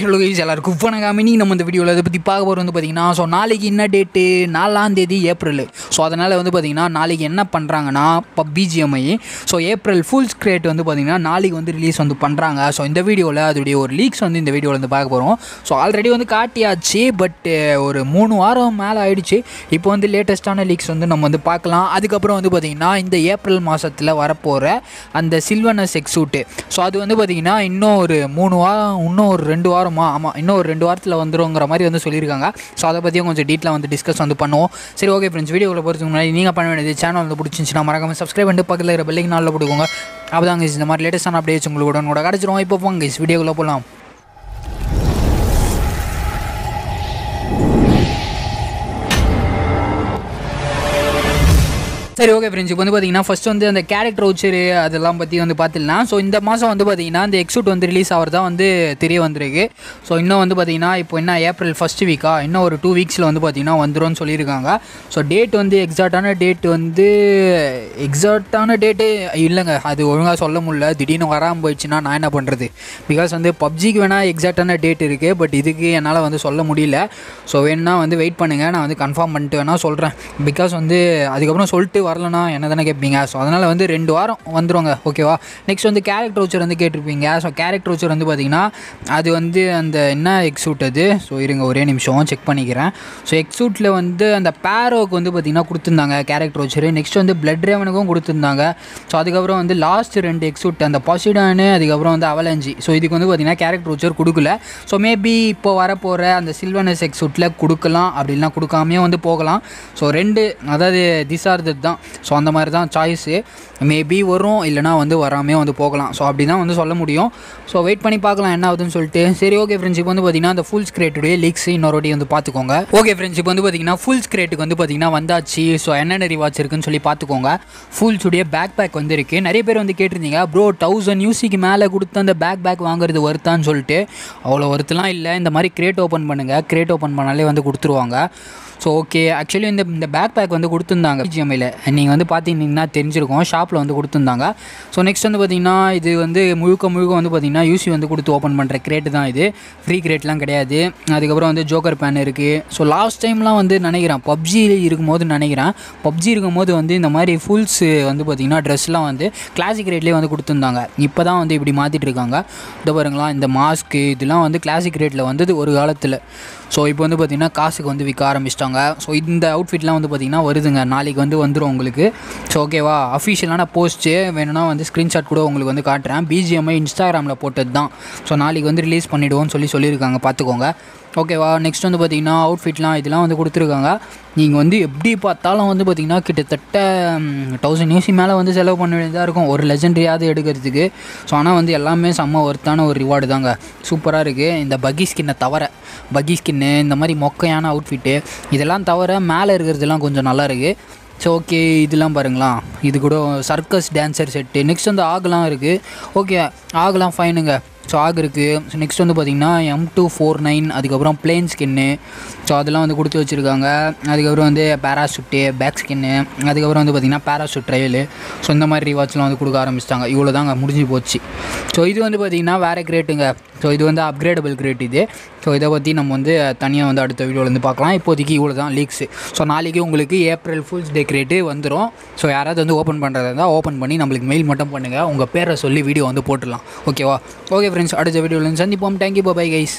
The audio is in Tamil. ஹலோ கைஸ் எல்லாருக்கும் வணக்கம். இன்றைக்கி நம்ம இந்த வீடியோவில் இதை பற்றி பார்க்க போகிறது வந்து பார்த்திங்கன்னா, ஸோ நாளைக்கு என்ன டேட்டு, 4ஆம் தேதி ஏப்ரல். ஸோ அதனால் வந்து பார்த்திங்கன்னா நாளைக்கு என்ன பண்ணுறாங்கன்னா PUBG M, so April fools crate வந்து பார்த்திங்கன்னா நாளைக்கு வந்து ரிலீஸ் வந்து பண்ணுறாங்க. ஸோ இந்த வீடியோவில் அதோடைய ஒரு லீக்ஸ் வந்து இந்த வீடியோவில் வந்து பார்க்க போகிறோம். ஸோ ஆல்ரெடி வந்து காட்டியாச்சு, பட் ஒரு 3 வாரம் மேலே ஆகிடுச்சு. இப்போ வந்து லேட்டஸ்ட்டான லீக்ஸ் வந்து நம்ம வந்து பார்க்கலாம். அதுக்கப்புறம் வந்து பார்த்திங்கன்னா இந்த ஏப்ரல் மாதத்தில் வரப்போகிற அந்த சில்வனஸ் எக்ஸூட்டு, ஸோ அது வந்து பார்த்திங்கன்னா இன்னும் ஒரு 3 வாரம், இன்னும் ஒரு 2 வாரமா, ஆமாம் இன்னும் ஒரு 2 வாரத்தில் வந்துடுங்கிற மாதிரி வந்து சொல்லியிருக்காங்க. ஸோ அதை பற்றியும் கொஞ்சம் டீட்டெயிலாக வந்து டிஸ்கஸ் வந்து பண்ணுவோம். சரி ஓகே ஃப்ரெண்ட்ஸ், வீடியோவில் போகிறதுக்கு முன்னாடி நீங்கள் பண்ண வேண்டியது சேனல் வந்து பிடிச்சிருந்துச்சுன்னா மறக்காம சப்ஸ்கிரைப் பண்ணிட்டு பக்கத்தில் இருக்கிற பெல்லைக்கு நாளில் போட்டுக்கோங்க. அப்போதாங்க இந்த மாதிரி லேட்டஸ்டான அப்டேட்ஸ் உங்களுக்கு உடனே கிடச்சிரும். இப்போ போங்க வீடியோக்குள்ளே போகலாம். சரி ஓகே ஃப்ரெண்ட்ஸ், இப்போ வந்து பார்த்திங்கன்னா ஃபஸ்ட் வந்து அந்த கேரக்டர் வவுச்சரு அதெல்லாம் பற்றி வந்து பார்த்துடலாம். ஸோ இந்த மாதம் வந்து பார்த்திங்கன்னா அந்த எக்ஸூட் வந்து ரிலீஸ் ஆகிறதா வந்து தெரிய வந்திருக்கு. ஸோ இன்னும் வந்து பார்த்திங்கன்னா இப்போ என்ன ஏப்ரல் 1 வீக்கா, இன்னும் ஒரு 2 வீக்ஸில் வந்து பார்த்திங்கன்னா வந்துடும் சொல்லியிருக்காங்க. ஸோ டேட் வந்து எக்ஸாக்டான டேட்டு இல்லைங்க, அது ஒழுங்காக சொல்ல முடியல. திடீர்னு வராமல் போயிடுச்சுன்னா நான் என்ன பண்ணுறது? பிகாஸ் வந்து பப்ஜிக்கு வேணால் எக்ஸாக்டான டேட் இருக்குது, பட் இதுக்கு என்னால் வந்து சொல்ல முடியல. ஸோ வேணுன்னா வந்து வெயிட் பண்ணுங்கள், நான் வந்து கன்ஃபார்ம் பண்ணிட்டு வேணால் சொல்கிறேன். பிகாஸ் வந்து அதுக்கப்புறம் சொல்லிட்டு வரலனா என்ன தானே கேட்பீங்க. ஸோ அதனால் வந்து 2 வாரம் வந்துடுவாங்க, ஓகேவா? நெக்ஸ்ட் வந்து கேரக்டர் வவுச்சர் வந்து கேட்டிருப்பீங்க. ஸோ கேரக்டர் வவுச்சர் வந்து பார்த்திங்கன்னா அது வந்து அந்த என்ன எக்ஸூட் அது, ஸோ இருங்க ஒரே நிமிஷம் செக் பண்ணிக்கிறேன். ஸோ எக்ஸூட்டில் வந்து அந்த பேரோவுக்கு வந்து பார்த்திங்கன்னா கொடுத்துருந்தாங்க கேரக்டர் வவுச்சர். நெக்ஸ்ட் வந்து பிளட் ரேவனுக்கும் கொடுத்துருந்தாங்க. ஸோ அதுக்கப்புறம் வந்து லாஸ்ட் 2 எக்ஸூட் அந்த பாசிடானு, அதுக்கப்புறம் வந்து அவலஞ்சி. ஸோ இதுக்கு வந்து பார்த்திங்கன்னா கேரக்டர் வவுச்சர் கொடுக்கல. ஸோ மேபி இப்போ வரப்போகிற அந்த சில்வனஸ் எக்ஸூட்டில் கொடுக்கலாம், அப்படின்னா கொடுக்காமே வந்து போகலாம். ஸோ 2 அதாவது திஸ் ஆர் த தான். ஸோ அந்த மாதிரி தான் சாய்ஸு, மேபி வரும் இல்லைனா வந்து வராமே வந்து போகலாம். ஸோ அப்படி தான் வந்து சொல்ல முடியும். ஸோ வெயிட் பண்ணி பார்க்கலாம் என்ன ஆகுதுன்னு சொல்லிட்டு. சரி ஓகே ஃப்ரெண்ட்ஸ், இப்போ வந்து பார்த்திங்கன்னா அந்த ஃபுல்ஸ் கிரியேட்டுடைய லீக்ஸ் இன்னொரு வந்து பார்த்துக்கோங்க. ஓகே ஃப்ரெண்ட்ஸ், இப்போ வந்து பார்த்திங்கன்னா ஃபுல்ஸ் கிரியேட்டுக்கு வந்து பார்த்திங்கன்னா வந்தாச்சு. ஸோ என்னென்ன ரிவார்ட்ஸ் இருக்குன்னு சொல்லி பார்த்துக்கோங்க. ஃபுல்ஸுடைய பேக் பேக் வந்து இருக்குது. நிறைய பேர் வந்து கேட்டிருந்தீங்க, ப்ரோ 1000 UCக்கு மேலே கொடுத்து அந்த பேக் பேக் வாங்குறது வருத்தான்னு சொல்லிட்டு. அவ்வளோ வருத்தலாம் இல்லை, இந்த மாதிரி கிரியேட் ஓப்பன் பண்ணுங்கள், கிரியேட் ஓப்பன் பண்ணாலே வந்து கொடுத்துருவாங்க. ஸோ ஓகே, ஆக்சுவலி இந்த பேக் பேக் வந்து கொடுத்துருந்தாங்க ஜிஎம்ஐயில், நீங்கள் வந்து பார்த்திங்கன்னா தெரிஞ்சிருக்கோம், ஷாப்பில் வந்து கொடுத்துருந்தாங்க. ஸோ நெக்ஸ்ட் வந்து பார்த்திங்கன்னா இது வந்து முழுக்க வந்து பார்த்திங்கன்னா யூசி வந்து கொடுத்து ஓப்பன் பண்ணுற கிரேட்டு தான் இது, ஃப்ரீ கிரேட்லாம் கிடையாது. அதுக்கப்புறம் வந்து ஜோக்கர் பேன் இருக்குது. ஸோ லாஸ்ட் டைம்லாம் வந்து நினைக்கிறேன் பப்ஜி இருக்கும்போது வந்து இந்த மாதிரி ஃபுல்ஸு வந்து பார்த்திங்கன்னா ட்ரெஸ்லாம் வந்து கிளாசிக் ரேட்லேயே வந்து கொடுத்துருந்தாங்க. இப்போ தான் வந்து இப்படி மாற்றிட்டு இருக்காங்க. இதை பாருங்களா, இந்த மாஸ்க்கு இதெல்லாம் வந்து கிளாசிக் ரேட்டில் வந்தது ஒரு காலத்தில். ஸோ இப்போ வந்து பார்த்திங்கன்னா காசுக்கு வந்து விற்க ஆரம்பிச்சிட்டாங்க. ஸோ இந்த அவுட்ஃபிட்லாம் வந்து பார்த்திங்கன்னா வருதுங்க, நாளைக்கு வந்து வந்துடும் உங்களுக்கு. ஸோ ஓகேவா, அஃபிஷியலான போஸ்ட்டு வேணும்னா வந்து ஸ்க்ரீன்ஷாட் கூட உங்களுக்கு வந்து காட்டுறேன். PUBG M இன்ஸ்டாகிராமில் போட்டது தான். ஸோ நாளைக்கு வந்து ரிலீஸ் பண்ணிவிடுவோன்னு சொல்லியிருக்காங்க, பார்த்துக்கோங்க ஓகேவா. நெக்ஸ்ட் வந்து பார்த்திங்கன்னா அவுட்ஃபிட்லாம் இதெல்லாம் வந்து கொடுத்துருக்காங்க. நீங்கள் வந்து எப்படி பார்த்தாலும் வந்து பார்த்திங்கன்னா கிட்டத்தட்ட 1000 UC மேலே வந்து செலவு பண்ண வேண்டியதாக இருக்கும் ஒரு லெஜெண்ட்ரியாவது எடுக்கிறதுக்கு. ஸோ ஆனால் வந்து எல்லாமே செம்ம ஒர்த்தான ஒரு ரிவார்டு தாங்க, சூப்பராக இருக்குது. இந்த பக்கி ஸ்கின்னை தவிர, பக்கி ஸ்கின்னு இந்த மாதிரி மொக்கையான அவுட்ஃபிட்டு இதெல்லாம் தவிர மேலே இருக்கிறதுலாம் கொஞ்சம் நல்லா இருக்குது. ஸோ ஓகே, இதெல்லாம் பாருங்களா, இது கூட சர்க்கஸ் டான்ஸர் செட்டு. நெக்ஸ்ட் வந்து ஆகலாம் இருக்குது, ஓகே ஆகலாம் ஃபைனுங்க. ஸோ ஆக இருக்குது. ஸோ நெக்ஸ்ட் வந்து பார்த்திங்கன்னா M249, அதுக்கப்புறம் பிளேன் ஸ்கின்னு. ஸோ அதெல்லாம் வந்து கொடுத்து வச்சுருக்காங்க. அதுக்கப்புறம் வந்து பேராசூட்டு பேக் ஸ்கின்னு, அதுக்கப்புறம் வந்து பார்த்திங்கன்னா பேராசூட் ட்ரையலு. ஸோ இந்த மாதிரி ரிவார்ட்ஸ்லாம் வந்து கொடுக்க ஆரம்பிச்சிட்டாங்க. இவ்வளோ தாங்க முடிஞ்சு போச்சு. ஸோ இது வந்து பார்த்திங்கன்னா வேறு கிரேட்டுங்க. ஸோ இது வந்து அப்கிரேடபிள் கிரேட் இது. ஸோ இதை பற்றி நம்ம வந்து தனியாக வந்து அடுத்த வீடியோவில் வந்து பார்க்கலாம். இப்போதைக்கு இவ்வளோ தான் லீக்ஸு. ஸோ நாளைக்கு உங்களுக்கு ஏப்ரல் ஃபுல்ஸ் டே கிரேட்டு வந்துடும். ஸோ யாராவது வந்து ஓப்பன் பண்ணுறதா இருந்தால் ஓப்பன் பண்ணி நம்மளுக்கு மெயில் மட்டும் பண்ணுங்கள், உங்கள் பேரை சொல்லி வீடியோ வந்து போட்டுடலாம், ஓகேவா? ஓகே ஃப்ரெண்ட்ஸ், அடுத்த வீடியோவில் சந்திப்போம். Thank you, bye guys.